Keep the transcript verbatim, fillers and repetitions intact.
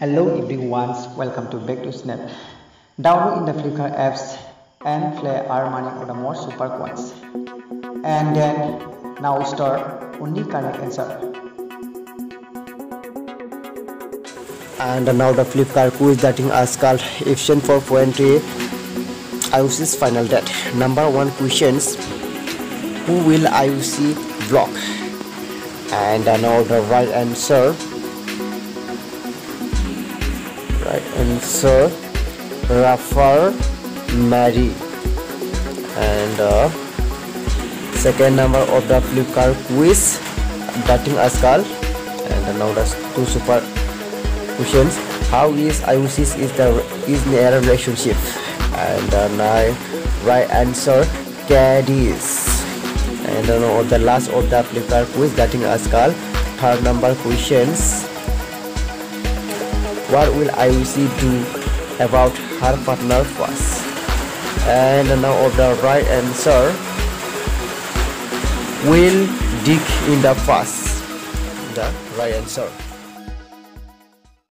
Hello everyone, welcome to back to Snap. Download in the Flipkart apps and play our money for the more super coins. And then now start only correct answer. And now the Flipkart quiz dating Aaj Kal action for poetry. I U C's final date. Number one questions: who will I U C block? And I know the right answer. Right answer, Rafael Mary. And uh, second number of the Flipkart quiz, dating Aaj Kal. And now the two super questions: how is I U C's is the is in a relationship? And uh, now right answer, Cadiz. And then uh, the last of the Flipkart quiz dating Aaj Kal, third number questions: what will I U C do about her partner first? And now uh, of the right answer, will dig in the past. The right answer.